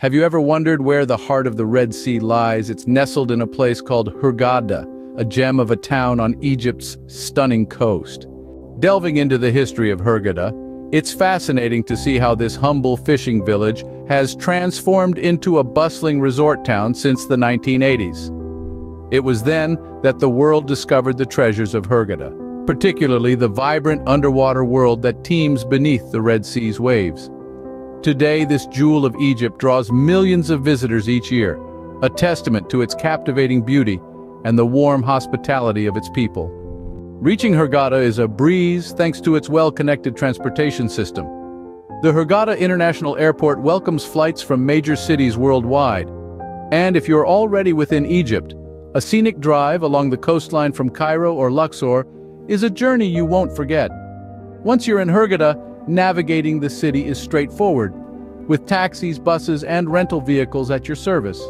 Have you ever wondered where the heart of the Red Sea lies? It's nestled in a place called Hurghada, a gem of a town on Egypt's stunning coast. Delving into the history of Hurghada, it's fascinating to see how this humble fishing village has transformed into a bustling resort town since the 1980s. It was then that the world discovered the treasures of Hurghada, particularly the vibrant underwater world that teems beneath the Red Sea's waves. Today, this jewel of Egypt draws millions of visitors each year, a testament to its captivating beauty and the warm hospitality of its people. Reaching Hurghada is a breeze thanks to its well-connected transportation system. The Hurghada International Airport welcomes flights from major cities worldwide. And if you're already within Egypt, a scenic drive along the coastline from Cairo or Luxor is a journey you won't forget. Once you're in Hurghada, navigating the city is straightforward, with taxis, buses, and rental vehicles at your service.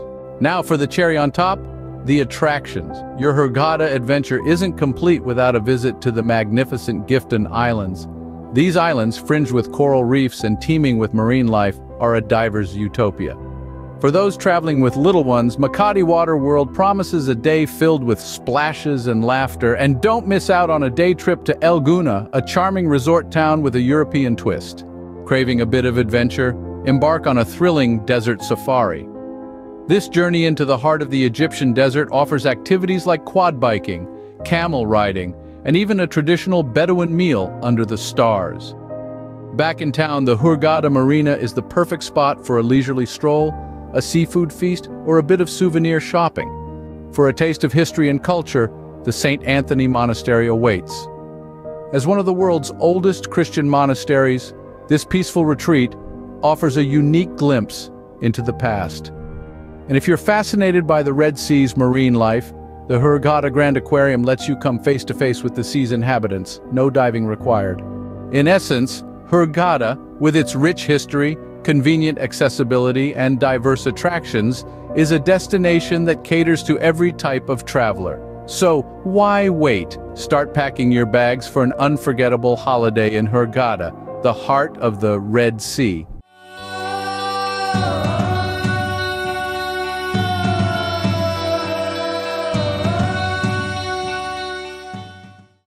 Now for the cherry on top, the attractions. Your Hurghada adventure isn't complete without a visit to the magnificent Giftun Islands. These islands, fringed with coral reefs and teeming with marine life, are a diver's utopia. For those traveling with little ones, Makadi Water World promises a day filled with splashes and laughter, and don't miss out on a day trip to El Gouna, a charming resort town with a European twist. Craving a bit of adventure? Embark on a thrilling desert safari. This journey into the heart of the Egyptian desert offers activities like quad biking, camel riding, and even a traditional Bedouin meal under the stars. Back in town, the Hurghada Marina is the perfect spot for a leisurely stroll, a seafood feast, or a bit of souvenir shopping. For a taste of history and culture, the St. Anthony Monastery awaits. As one of the world's oldest Christian monasteries, this peaceful retreat offers a unique glimpse into the past. And if you're fascinated by the Red Sea's marine life, the Hurghada Grand Aquarium lets you come face to face with the sea's inhabitants, no diving required. In essence, Hurghada, with its rich history, convenient accessibility, and diverse attractions, is a destination that caters to every type of traveler. So why wait? Start packing your bags for an unforgettable holiday in Hurghada, the heart of the Red Sea.